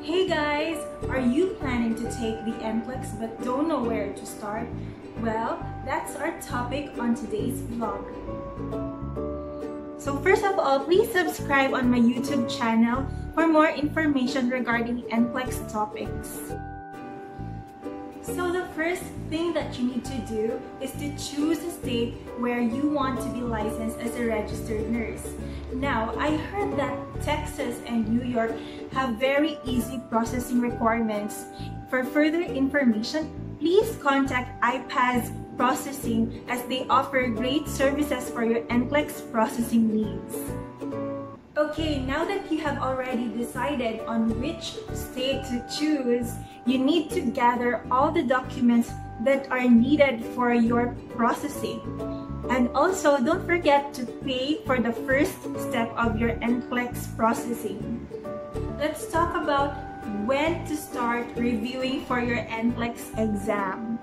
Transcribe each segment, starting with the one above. Hey guys! Are you planning to take the NCLEX but don't know where to start? Well, that's our topic on today's vlog. So first of all, please subscribe on my YouTube channel for more information regarding NCLEX topics. So the first thing that you need to do is to choose a state where you want to be licensed as a registered nurse. Now, I heard that Texas and New York have very easy processing requirements. For further information, please contact iPASS Processing as they offer great services for your NCLEX processing needs. Okay, now that you have already decided on which state to choose, you need to gather all the documents that are needed for your processing. And also, don't forget to pay for the first step of your NCLEX processing. Let's talk about when to start reviewing for your NCLEX exam.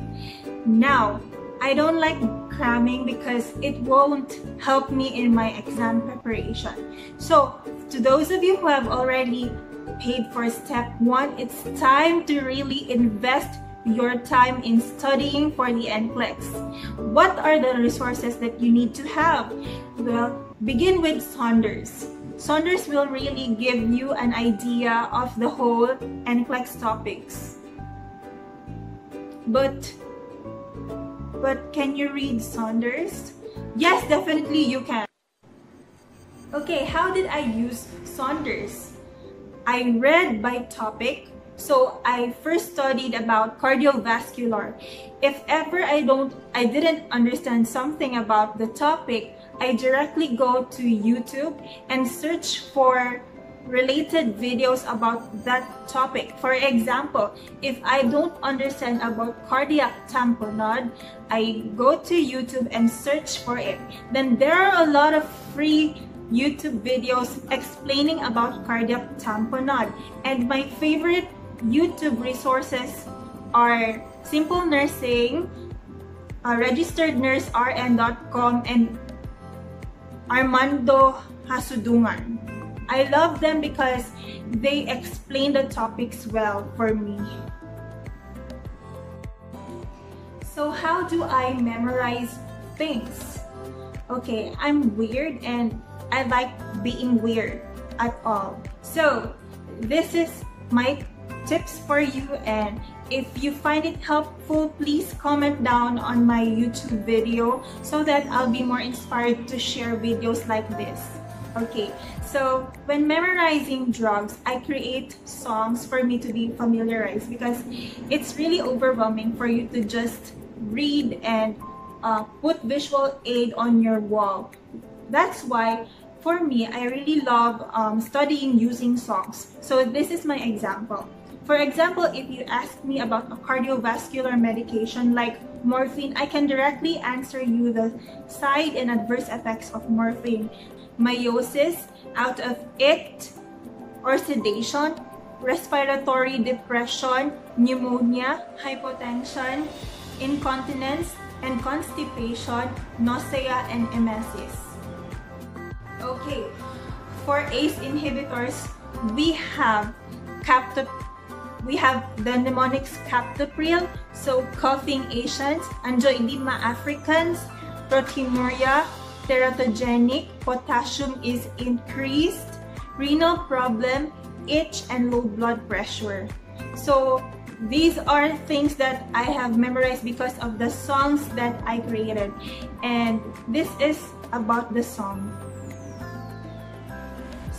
Now, I don't like cramming because it won't help me in my exam preparation. So, to those of you who have already paid for step one, it's time to really invest your time in studying for the NCLEX. What are the resources that you need to have? Well, begin with Saunders. Saunders will really give you an idea of the whole NCLEX topics. But can you read Saunders? Yes, definitely you can. Okay, how did I use Saunders? I read by topic, so I first studied about cardiovascular. If ever I didn't understand something about the topic, I directly go to YouTube and search for related videos about that topic. For example, if I don't understand about cardiac tamponade, I go to YouTube and search for it. Then there are a lot of free YouTube videos explaining about cardiac tamponade. And my favorite YouTube resources are Simple Nursing, Registered Nurse rn.com, and Armando Hasudungan. I love them because they explain the topics well for me. So how do I memorize things? Okay, I'm weird and I like being weird at all. So this is my tips for you, and if you find it helpful, please comment down on my YouTube video so that I'll be more inspired to share videos like this. Okay, so when memorizing drugs, I create songs for me to be familiarized because it's really overwhelming for you to just read and put visual aid on your wall. That's why, for me, I really love studying using songs. So this is my example. For example, if you ask me about a cardiovascular medication like morphine, I can directly answer you the side and adverse effects of morphine. Meiosis, out of it, or sedation, respiratory depression, pneumonia, hypotension, incontinence, and constipation, nausea, and emesis. Okay, for ACE inhibitors, we have the mnemonics captopril, so coughing Asians, angioedema Africans, proteinuria, teratogenic, potassium is increased, renal problem, itch, and low blood pressure. So these are things that I have memorized because of the songs that I created. And this is about the song.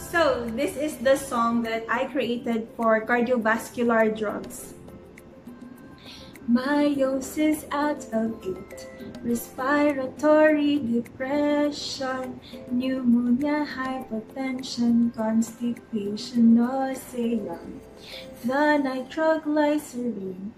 So this is the song that I created for cardiovascular drugs. Meiosis, out of it, respiratory depression, pneumonia, hypertension, constipation, nausea. The nitroglycerin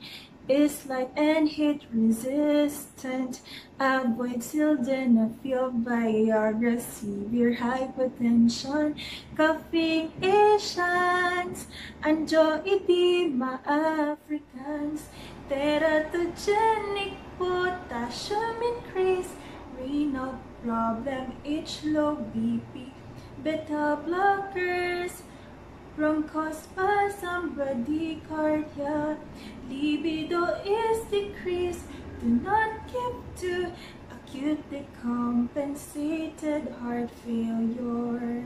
is light and heat resistant. Avoid sildenafil, Viagra, severe hypertension, coughing Asians, angioedema Africans, teratogenic, potassium increase, renal problem, itch, low BP, beta blockers, bronchospasm, bradycardia, libido is decreased, do not give to acutely compensated heart failure.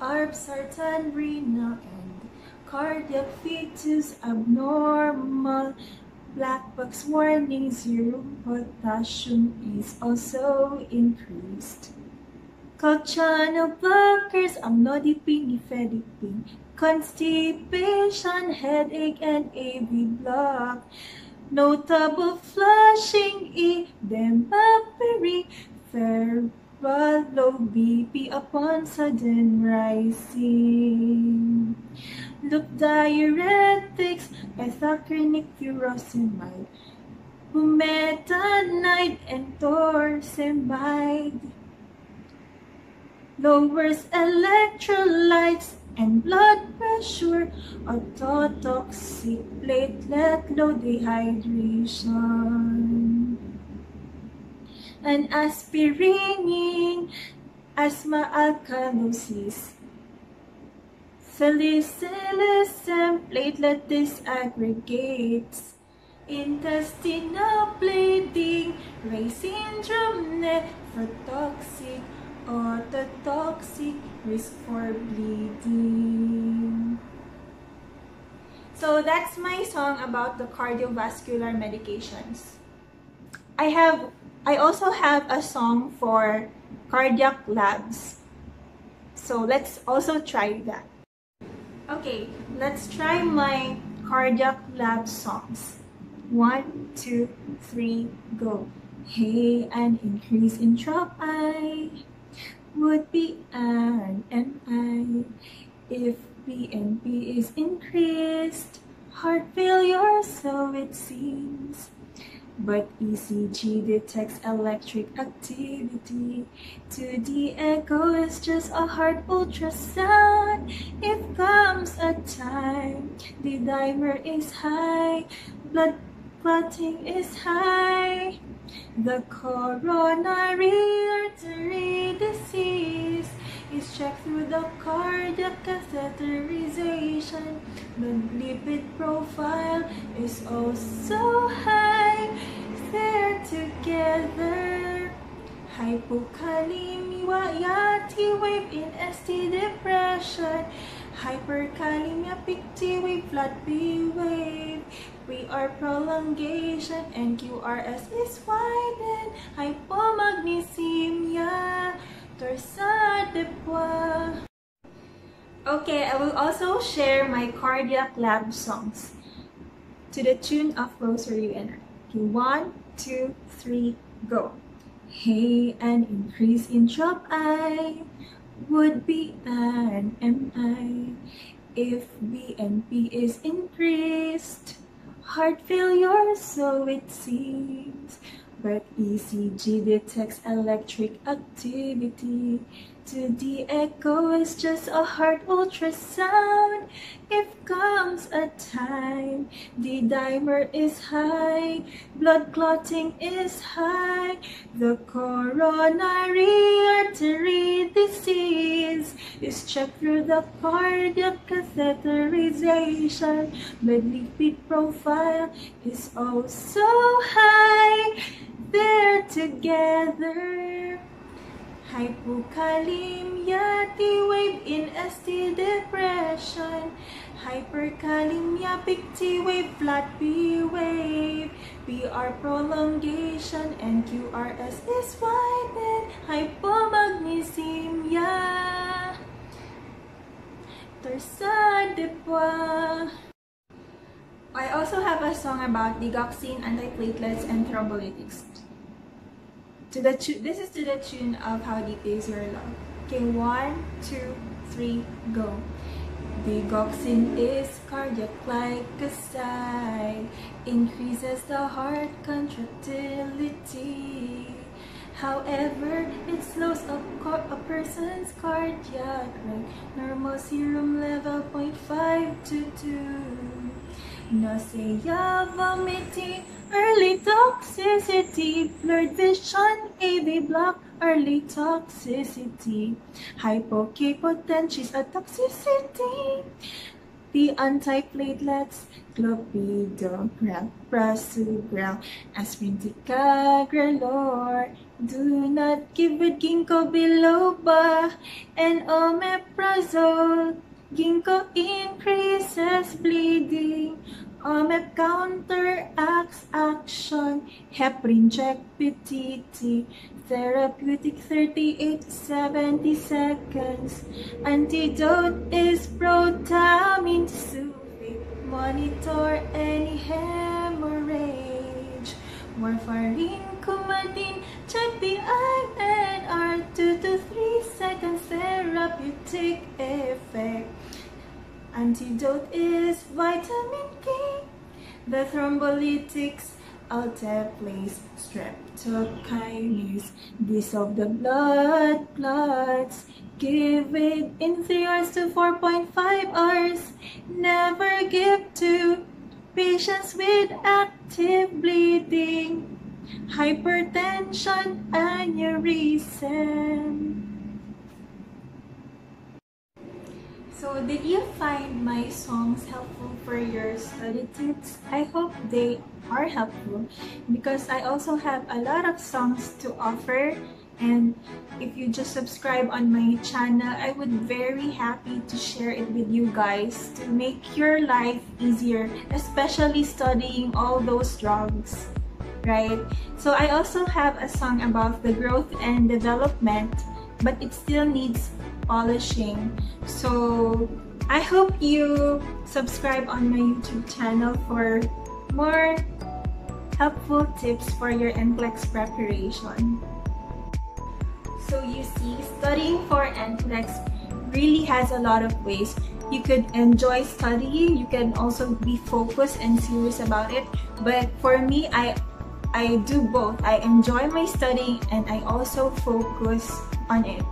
ARBs are tan, renal, and cardiac fetus abnormal. Black box warning, serum potassium is also increased. Calcium channel blockers, amlodipine, felodipine, constipation, headache, and AV block. Notable flushing, edema, peripheral low BP upon sudden rising. Look diuretics, ethacrynic, furosemide, bumetanide, and torsemide. Lowers electrolytes and blood pressure, autotoxic platelet low dehydration. And aspirin, asthma alkalosis, salicylism, platelet disaggregates, intestinal bleeding, Ray syndrome, nephrotoxic, autotoxic, risk for bleeding. So that's my song about the cardiovascular medications. I also have a song for cardiac labs. So let's also try that. Okay, let's try my cardiac lab songs. 1, 2, 3, go. Hey, an increase in tropi would be an MI. If BNP is increased, heart failure, so it seems. But ECG detects electric activity. 2D echo is just a heart ultrasound. It comes a time, D-dimer is high, blood clotting is high. The coronary artery disease is checked through the cardiac catheterization. The lipid profile is also high. They're together. Hypokalemia, yeah, T-wave in ST depression. Hyperkalemia, peak T-wave, flat B-wave. PR prolongation and QRS is widened. Hypomagnesemia, Torsade de pointes. Okay, I will also share my cardiac lab songs to the tune of Rosary and I. Okay, 1, 2, 3, go. Hey, an increase in tropi would be an MI. If BNP is increased, heart failure, so it seems. But ECG detects electric activity. 2D echo is just a heart ultrasound. If comes a time, D-dimer is high, blood clotting is high. The coronary artery disease is checked through the cardiac catheterization. Blood lipid profile is also high. They're together. Hypokalemia, T-wave in ST depression. Hyperkalemia, big T-wave, flat B-wave. PR prolongation and QRS is widened. Hypomagnesemia, Torsade de pointes. I also have a song about digoxin, antiplatelets, and thrombolytics. This is to the tune of How Deep Is Your Love. Okay, 1, 2, 3, go. Digoxin is cardiac glycoside, increases the heart contractility. However, it slows up a person's cardiac rate. Normal serum level 0.5 to 2. Nausea, vomiting, early toxicity, blurred vision, AV block, early toxicity. Hypokapotential is a toxicity. The antiplatelets, clopidogrel, prasugrel, aspirin, ticagrelor. Do not give it ginkgo biloba and omeprazole. Ginkgo increases bleeding. OMEP counteracts action. Heparin check PTT. Therapeutic 38 to 70 seconds. Antidote is protamine to soothe. Monitor any hemorrhage. Warfarin, Coumadin, check the INR. 2 to 3 seconds therapeutic effect. Antidote is vitamin K. The thrombolytics, alteplase, streptokinase, dissolve the blood clots. Give it in 3 hours to 4.5 hours. Never give to patients with active bleeding, hypertension, aneurysm. So, did you find my songs helpful for your study tips? I hope they are helpful because I also have a lot of songs to offer, and if you just subscribe on my channel, I would be very happy to share it with you guys to make your life easier, especially studying all those drugs, right? So, I also have a song about the growth and development, but it still needs polishing. So I hope you subscribe on my YouTube channel for more helpful tips for your NCLEX preparation. So you see, studying for NCLEX really has a lot of ways. You could enjoy studying, you can also be focused and serious about it, but for me, I do both. I enjoy my studying and I also focus on it.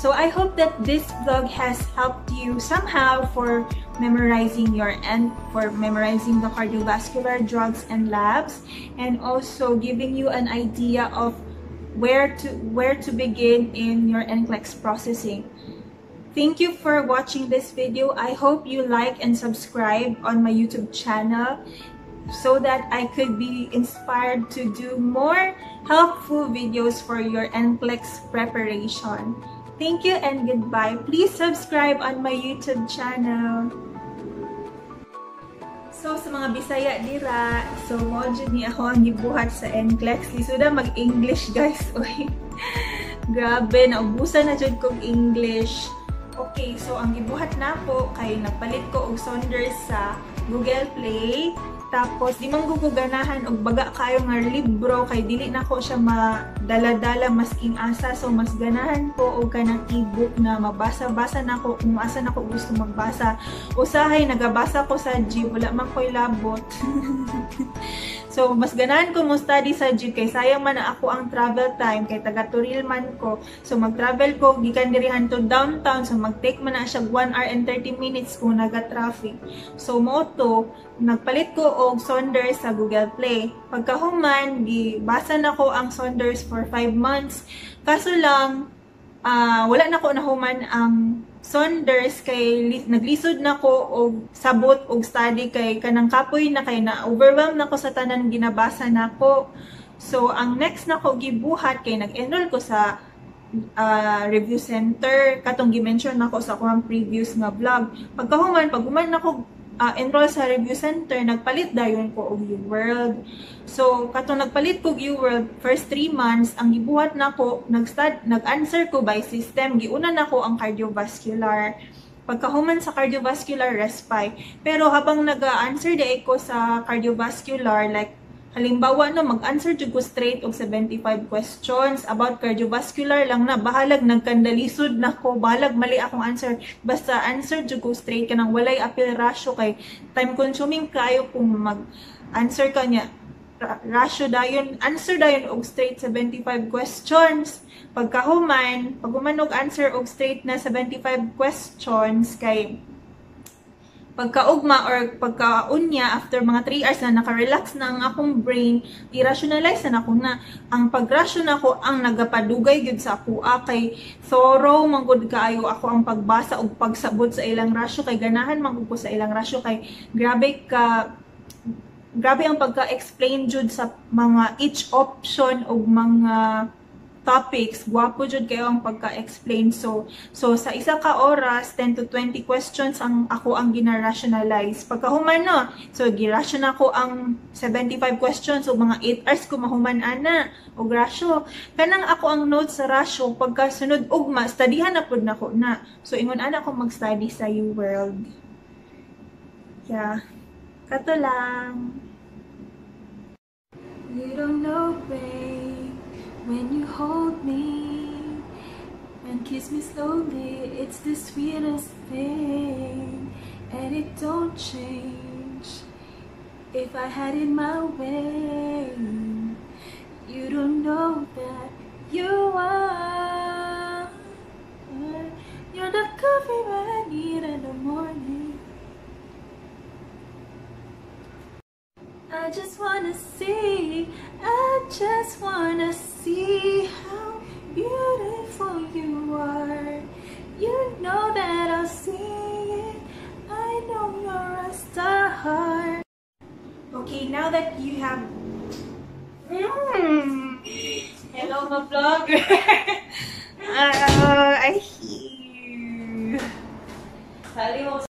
So I hope that this vlog has helped you somehow for memorizing the cardiovascular drugs and labs, and also giving you an idea of where to begin in your NCLEX processing. Thank you for watching this video. I hope you like and subscribe on my YouTube channel so that I could be inspired to do more helpful videos for your NCLEX preparation. Thank you and goodbye. Please subscribe on my YouTube channel. So, sa mga Bisaya dira, so module ni ako ang gibuhat sa NCLEX. Lisod na mag-English, guys. Uy. Grabe, naubusan na jud kog English. Okay, so ang gibuhat na po kay napalit ko og Saunders sa Google Play. Tapos, di man guguganahan og baga kayo nga libro kay dili na ko siya madala-dala masking asa. So, mas ganahan ko og kanang e-book na mabasa-basa na ko kung asa na ko gusto magbasa. Usahay, nagabasa ko sa jeep, wala man ko'y labot. So, mas ganahan ko mo study sa jeep kay sayang man na ako ang travel time kay taga-Turil man ko. So, mag-travel ko, gikan dirihan to downtown. So, mag-take man na siya 1 hour and 30 minutes kung naga-traffic. So, moto, nagpalit ko og Saunders sa Google Play. Pagkahuman, gibasa na ko ang Saunders for 5 months. Kaso lang, wala na ko nahuman ang Saunders kay naglisod na ko og sabot og study kay kanang kapoy na kay na overwhelmed na ko sa tanan ginabasa na ko. So, ang next na ko gibuhat kay nag-enroll ko sa review center. Katong gi-mention na ko sa akong previous nga vlog. Pagkahuman, pag-human na ko enroll sa review center, nagpalit dayon ko og U-World. So, katong nagpalit ko og U-World, first 3 months, ang gibuhat na ko, nag-answer ko by system. Giuna na ko ang cardiovascular. Pagkahuman sa cardiovascular, respy. Pero habang nag-answer day ko sa cardiovascular, like, halimbawa, no, mag-answer jud ko straight og 75 questions about cardiovascular lang na. Bahalag nagkandalisod na ko, bahalag mali akong answer. Basta answer jud ko straight ka nang walay appeal ratio kay time-consuming kayo kung mag-answer ka niya. Ratio dayon, answer dayon og straight 75 questions. Pagkahuman og answer og straight na 75 questions kay pagkaugma or pagkaunya after mga 3 hours na nakarelax na ang akong brain, i-rationalize na ako na ang pag-ration ako ang nagapadugay gyud sa ako kay thorough mangod kaayo ako ang pagbasa og pagsabot sa ilang ratio kay ganahan mangod ko sa ilang ratio kay grabe ang pagka-explain jud sa mga each option og mga topics, guwapo jud kayo ang pagka-explain. So sa isa ka oras, 10 to 20 questions ang ako ang gina-rationalize. Pagkahuman no, so girasyon ako ang 75 questions o so, mga 8 hours ko mahuman ana og rasyo. Kanang ako ang notes sa rasyo pagka sunod ugma, studyhan na pud nako na. So ingon ana ko mag-study sa U-World. Yeah. Kato lang. You don't know, babe. When you hold me and kiss me slowly, it's the sweetest thing, and it don't change. If I had it my way, you don't know that you are. You're the coffee I need in the morning. I just wanna see, I just wanna see how beautiful you are. You know that I'll see it, I know you're a star. Okay, now that you have... Hello, my vlogger!